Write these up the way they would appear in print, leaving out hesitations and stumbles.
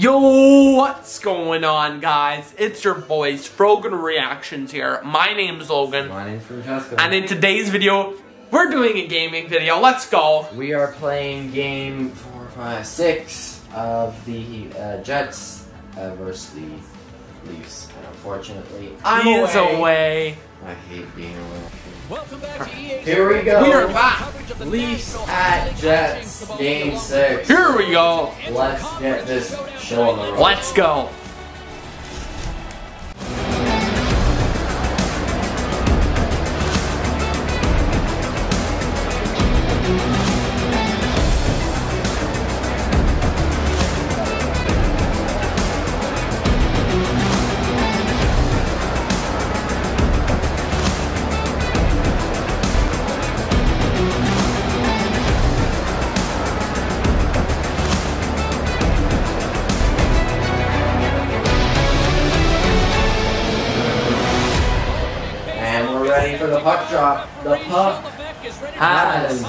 Yo, what's going on, guys? It's your boys, Frogan Reactions here. My name's Logan. My name's Francesca. And in today's video, we're doing a gaming video. Let's go. We are playing game 4, 5, 6 of the Jets versus the Leafs. And unfortunately, I'm away. I hate being away. Welcome back to EA. Here we go. We are back. Leafs at Jets, game 6. Here we go. Let's get this show on the road. Let's go. The puck has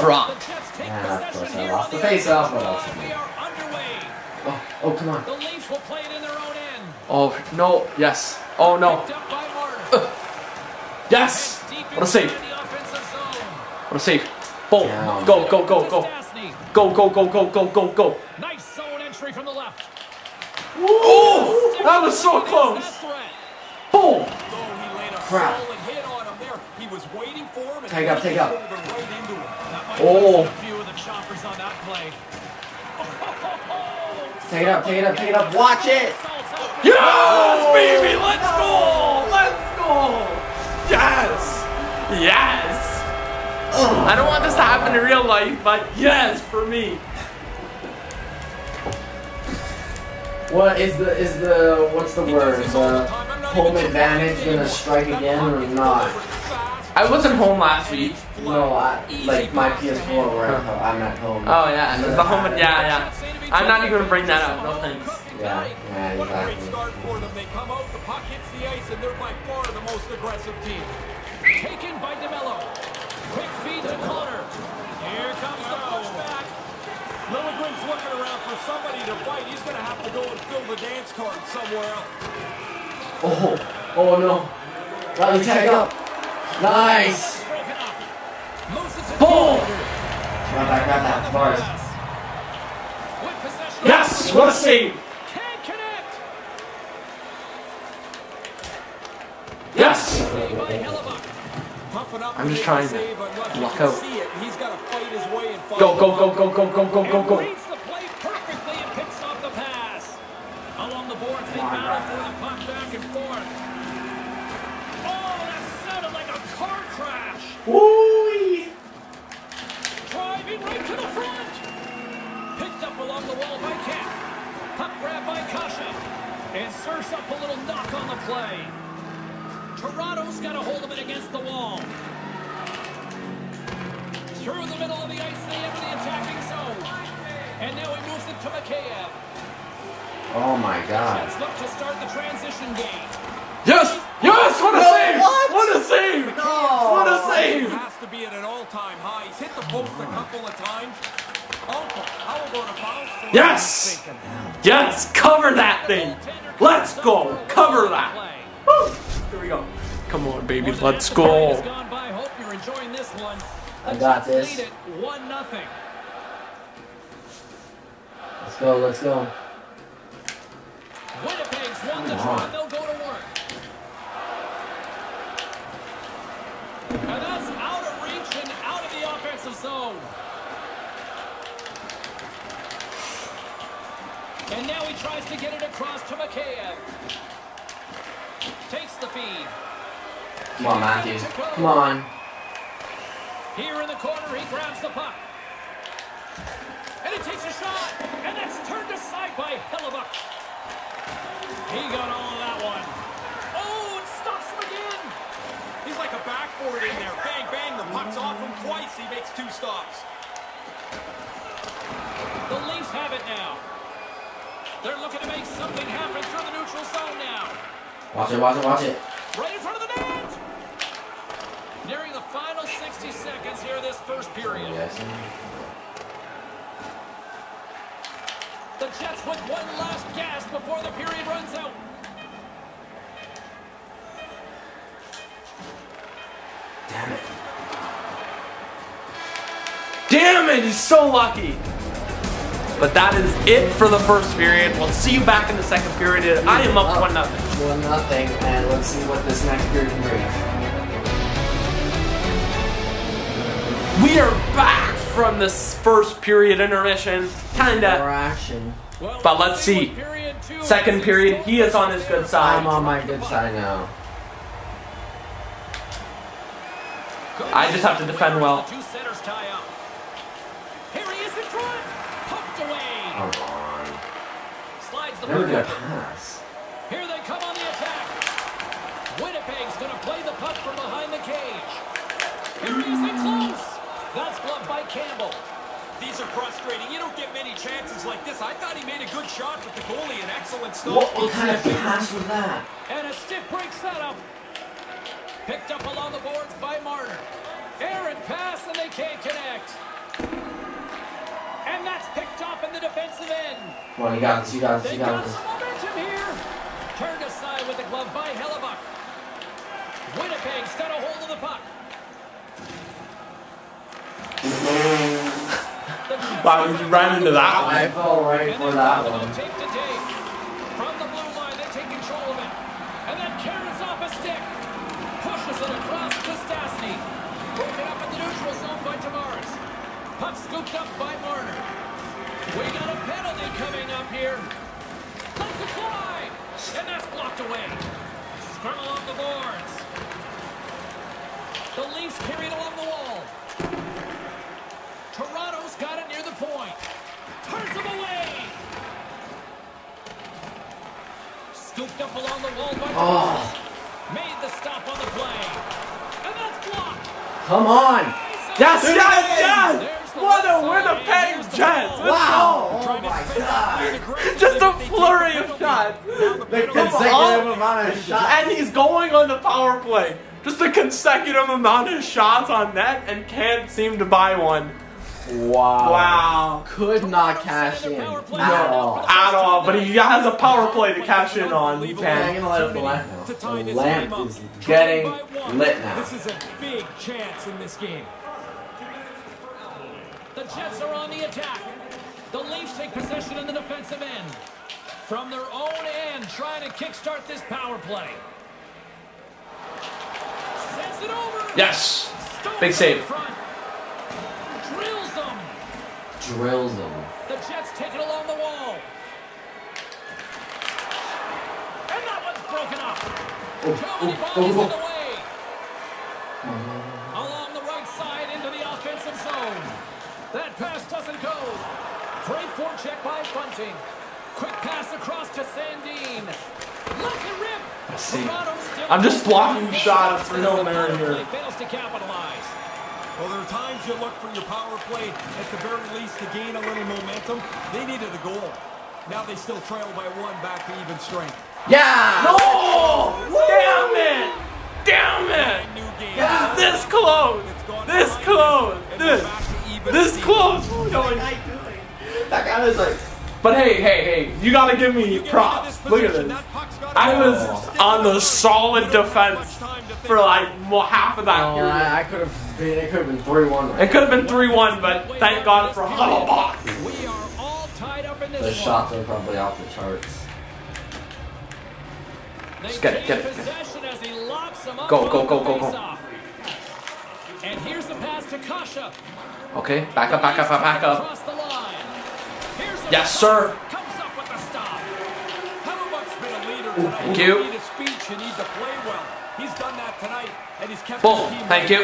dropped. And of course I lost the face-off, but also oh, come on. The Leafs will play it in their own end. Oh, no. Yes. Oh, no. Yes! What a save. What a save. Boom. Yeah. Go, go, go, go. Go, go, go, go, go, go, go. Nice zone entry from the left. Oh! That was so close. Boom. Crap. Take up, take up. Oh. Take it up, take it up, take it up. Watch it. Yes, baby. Let's go. Let's go. Yes. Yes. I don't want this to happen in real life, but yes for me. What is the what's the word? The home advantage gonna strike again or not? I wasn't home last week. No, like my PS4 where I'm at home. Oh yeah, so the home, yeah. I'm not even gonna bring that up, no thanks. Yeah, exactly. They come out, the puck hits the ice, and they're by far the most aggressive team. Taken by Demelo. Quick feed to Connor. Here comes the pushback. Lilligren's looking around for somebody to fight. He's gonna have to go and fill the dance card somewhere else. Oh no. Let me tag up. Nice! Boom! Grab that bars. Yes! What a save! Yes! I'm just trying to lock out. Go, go, go, go, go, go, go, go, go. Woo! Driving right to the front. Picked up along the wall by Cat. Puck grab by Kasha. And serves up a little knock on the play. Toronto's got a hold of it against the wall. Through the middle of the ice, they enter the attacking zone. And now he moves it to McKay. Oh my God. Let's look to start the transition game. Yes! Yes! What a save! What? What a save! No. What a save! Has to be at an all-time high. He's hit the post a couple of times. Yes! Yes! Cover that thing! Let's go! Cover that! Woo. Here we go. Come on, baby. Let's go. I got this. Let's go. Let's go. Winnipeg's won the draw. They'll go to work. And that's out of reach and out of the offensive zone. And now he tries to get it across to McKay. Takes the feed. Come on, Matthews. Come on. Here in the corner, he grabs the puck. And it takes a shot. And that's turned aside by Hellebuyck. He got all of that one. Oh, it stops him again. He's like a backboard in there. Bang, bang, the puck's off him twice. He makes 2 stops. The Leafs have it now. They're looking to make something happen through the neutral zone now. Watch it, watch it, watch it. Right in front of the net. Nearing the final 60 seconds here this first period. Yes. The Jets with one last gasp before the period runs out. Damn it. Damn it, he's so lucky. But that is it for the first period. We'll see you back in the second period. I am up 1-0. 1-0, and let's see what this next period can bring. We are back from this first period intermission. Kinda. But let's see. Second period, he is on his good side. I'm on my good side now. I just have to defend well. Come on. Slides the ball. Pass. Here they come on the attack. Winnipeg's going to play the puck from behind the cage. Here he is in close. That's blocked by Campbell. These are frustrating. You don't get many chances like this. I thought he made a good shot with the goalie. An excellent stop. What kind of pass was that? And a stiff break setup. Picked up along the boards by Marner. Errant pass and they can't connect. And that's picked off in the defensive end. Come on, you got this, you got this, you got this. They got some momentum here. Turned aside with the glove by Hellebuyck. Winnipeg's got a hold of the puck. Wow, you ran into that one. I fell right for that one. Tape to tape. From the blue line, they take control of it. And that carries off a stick. Pushes it across to Stastny. Broken up in the neutral zone by Tavares. Puck scooped up by Marner. We got a penalty coming up here. Let's fly! And that's blocked away. Scrum along the boards. The Leafs carried along the wall. Toronto's got it near the point. Turns them away! Scooped up along the wall by Thompson. Made the stop on the play. And that's blocked! Come on! Yes! What a Winnipeg Jets! Wow! Oh my God! Just a flurry of shots. The consecutive amount of shots. And he's going on the power play. Just a consecutive amount of shots on net and can't seem to buy one. Wow. Wow. Could not cash in. At all. But he has a power play to cash in on. He can't. The lamp is getting lit now. This is a big chance in this game. The Jets are on the attack. The Leafs take possession in the defensive end. From their own end, trying to kickstart this power play. Sends it over. Yes. Big save. Drills them. The Jets take it along the wall. And that one's broken up. Too many balls in the way. Along the right side into the offensive zone. That pass doesn't go. Great forecheck by Bunting. Quick pass across to Sandine. Let's rip. I see. I'm just blocking shots for no merit here. Fails to capitalize. Well, there are times you look for your power play at the very least to gain a little momentum. They needed a goal. Now they still trail by one back to even strength. Yeah. No. Damn it. Damn it. Yeah. This close. This close. This close! That guy was like... But hey, you gotta give me props. Look at this. I was on the solid defense for like half of that period. It could have been 3-1. Right? It could have been 3-1, but thank God for Hellebuyck. We are all tied up in this. The shots are probably off the charts. Just get it. Go. And here's the pass to Kasha. Okay, back up. Yes, sir. Thank you. Boom. Thank you.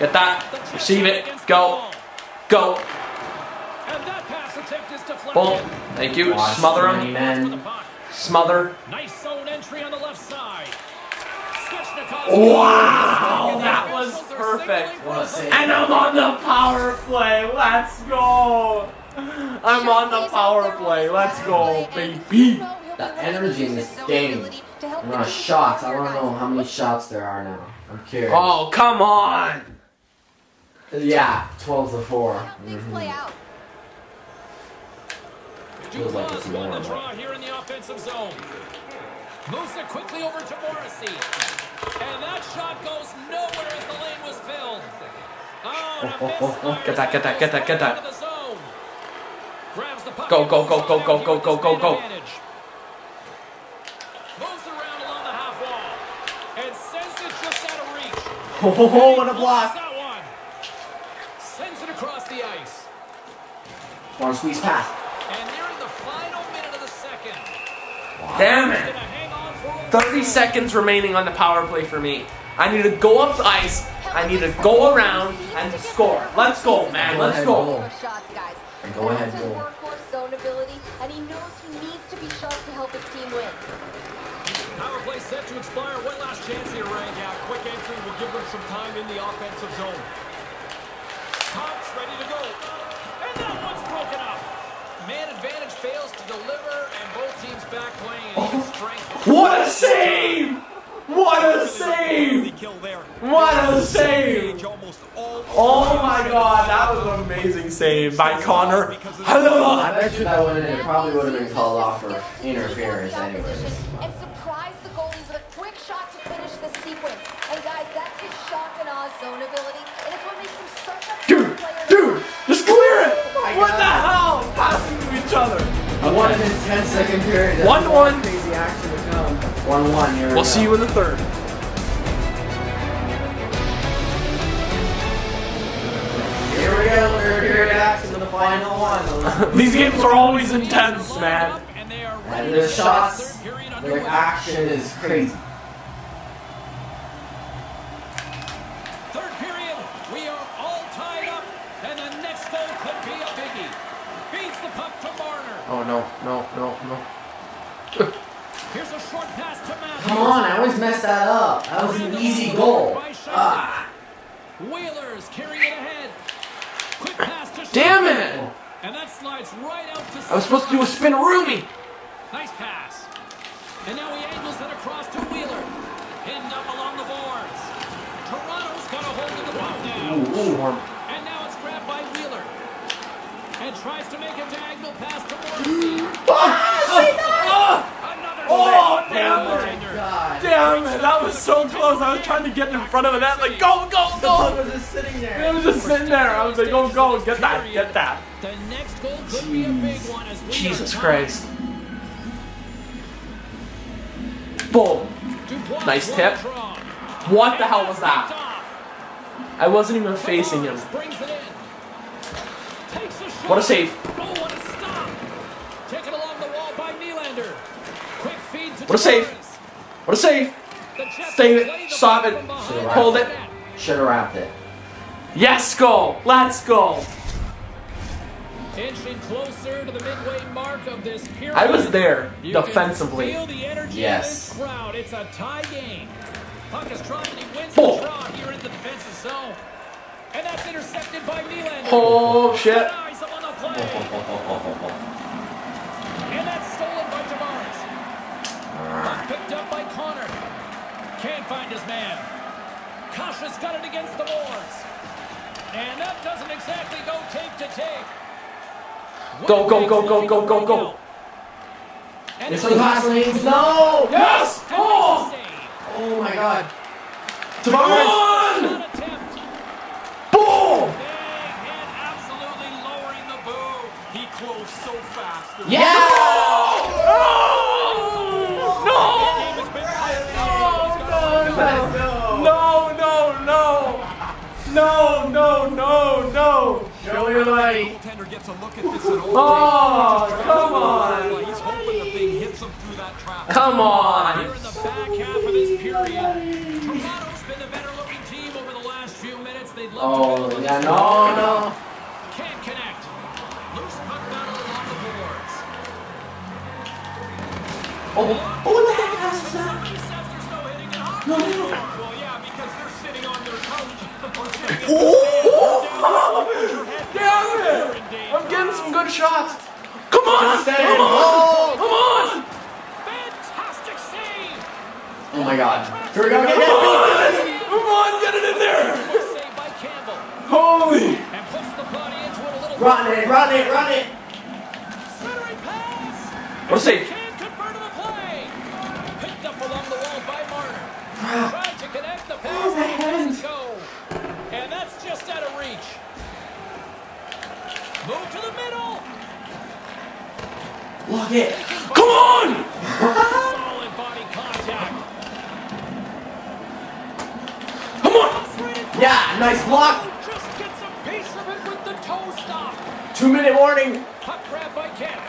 Get that. Receive it. Go. Boom. Thank you. Smother him. Nice zone entry on the left side. Wow, that was perfect. And I'm on the power play. Let's go. I'm on the power play. Let's go, baby. The energy in this game. The shots. I don't know how many shots there are now. I'm curious. Oh, come on. Yeah, 12-4. feels like it's more and more. Here in the offensive zone. Moves it quickly over to Morrissey. And that shot goes nowhere as the lane was filled. Get that. Go. Moves around along the half wall. And sends it just out of reach. Oh, what a block. Sends it across the ice. One squeeze pass. And they're in the final minute of the second. Wow. Damn it. 30 seconds remaining on the power play for me. I need to go up the ice. I need to go around and score. Let's go, man. Let's go. Go ahead, goal. And he knows he needs to be sharp to help his team win. Power play set to expire. One last chance here right now. Quick entry will give them some time in the offensive zone. Tops ready to go. And that one's broken up. Man advantage fails to deliver, and both teams back playing. What a save! What a save! What a save! Oh my god, that was an amazing save by Connor. I bet you that it probably would have been called off for interference anyways. And surprise the goalie with a quick shot to finish the sequence. And guys, that's his shock and awe zone ability. And it's what makes him such a player. Dude, just clear it! What the hell? Passing to each other. What an intense second period. 1-1. Crazy action to come. 1-1 here. We'll see you in the third. Here we go. Third period action to the final one. These games are always intense, man. And their shots, their action is crazy. Third period, we are all tied up, and the next goal could be a biggie. Beats the puck to Marner. Oh, no. Here's a short pass to Matthews. Come on, I always mess that up. That was an easy goal. Wheeler's carrying it ahead. Quick pass to Shepard. Damn it! And that slides right out to... I was supposed to do a spin roomy. Nice pass. And now he angles it across to Wheeler. Pinned up along the boards. Toronto's got a hold of the ball now. Ooh. And tries to make a diagonal pass to Morrissey. Damn it! That was so close. I was trying to get in front of the net. Like, go! It was just sitting there. I was like, go. Get that. The next goal could be a big one as Jesus Christ. Boom. Nice tip. What the hell was that? I wasn't even facing him. What a save. What a stop. Taken along the wall by Nylander. Quick feed to What a save. Save it. Stop it. Hold it. Should have wrapped it. Yes, go. Let's go. Inching closer to the midway mark of this period. I was there defensively. Yes. It's a tie game. Puck is dropped and he wins the draw here in the defensive zone. And that's intercepted by Nylander. Oh, shit. Eyes on the play. And that's stolen by Tavares. Picked up by Connor. Can't find his man. Kasha's got it against the boards. And that doesn't exactly go tape to tape. Go. It's the last lanes. No. Yes. Oh, my God. Tavares. So fast. Yeah! No! Show your light. Oh, come on. He's hoping the thing hits him through that trap. Come on. Here in the back half of this period, Toronto's been the better looking team over the last few minutes. They'd love to. Oh, yeah, no. Can't connect. Loose puck battle along the boards. Oh, what the heck was that? Somebody says there's no hitting in hockey. No. Well, yeah, because they're sitting on their couch. Damn it! I'm getting some good shots. Come on! Fantastic save! Oh my God. Here we go. Come on, get it in there! Holy! Run it! Centering pass! What a save! Picked up along the wall by Marner. Tried to connect the pass, oh, and doesn't go. And that's just out of reach. Move to the middle. Lock it. Come on! Solid body contact. Come on! Yeah, nice block. Just gets a piece of it with the toe stop. 2 minute warning. Puck grab by Cam.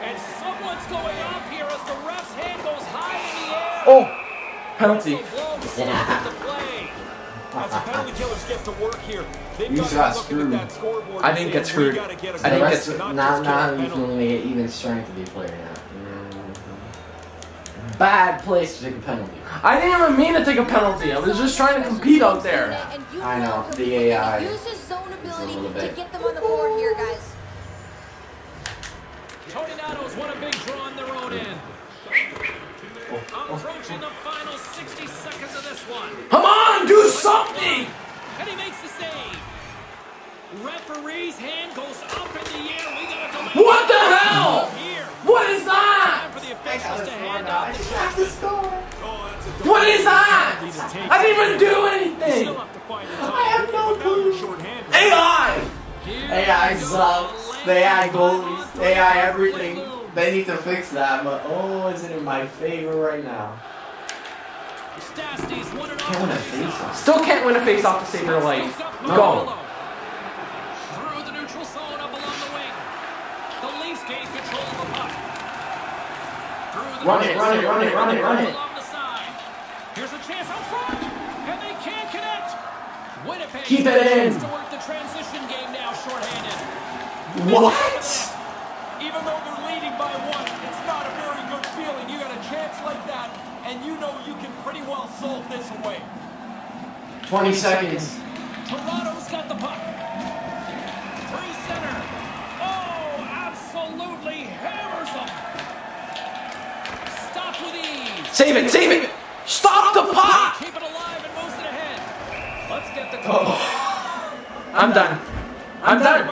And someone's going off here as the ref's hand goes high in the air. Oh, penalty. That's the penalty killers get to work here. They've got to look at that scoreboard. I didn't get screwed. I didn't get screwed. Now you can only make it even strength to be a player now. Bad place to take a penalty. I didn't even mean to take a penalty. I was just trying to compete out there. I know. The AI. Use his zone ability to get them on the board here, guys. Tornadoes want a big draw on their own end. Approaching the final 60 seconds of this one. Come on, do something! And he makes the save. Referee's hand goes up in the air. We got a delay. What the hell? What is that? What is that? I didn't even do anything. I have no clue. AI. AI subs. AI goalies. AI everything. They need to fix that, but oh, is it in my favor right now? Can't win a face-off. Still can't win a face-off to save your life. No. Go. Through the neutral zone up along the wing. The Leafs gain control of the puck. Run it. Here's a chance out front, and they can't connect. Winnipeg keep it in. To work the transition game now, shorthanded. What? Even though they're leading by one, it's not a very good feeling. You got a chance like that, and you know you can pretty well solve this away. 20 seconds. Toronto's got the puck. Free center. Oh, absolutely hammers him. Stop with ease. Save it. Stop the puck. Keep it alive and moves it ahead. Let's get the goal. Oh. I'm done. No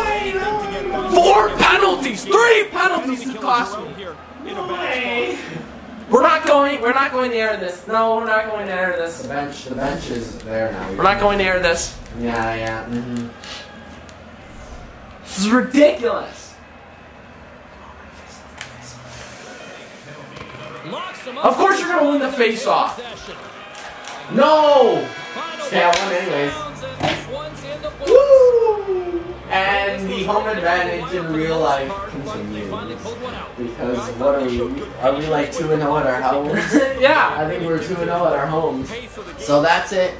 way, no. 4 penalties, 3 penalties it cost me. No way. We're not going to air this. No, we're not going to air this. The bench is there now. We're not going to air this. Yeah. Mm-hmm. This is ridiculous. Of course you're gonna win the face-off. No. Yeah, I won anyways. Woo! And the home advantage in real life continues. Because what are we? Are we like 2-0 at our homes? Yeah! I think we're 2-0 at our homes. So that's it.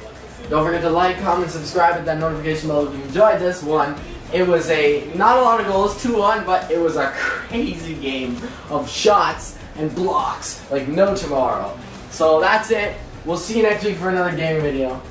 Don't forget to like, comment, subscribe, hit that notification bell if you enjoyed this one. It was not a lot of goals, 2-1, but it was a crazy game of shots and blocks. Like no tomorrow. So that's it. We'll see you next week for another game video.